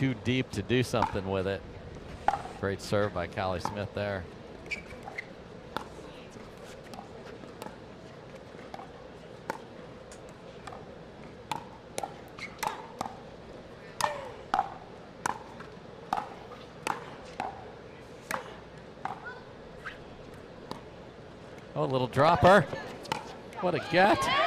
too deep to do something with it. Great serve by Callie Smith there. Oh, a little dropper. What a gut.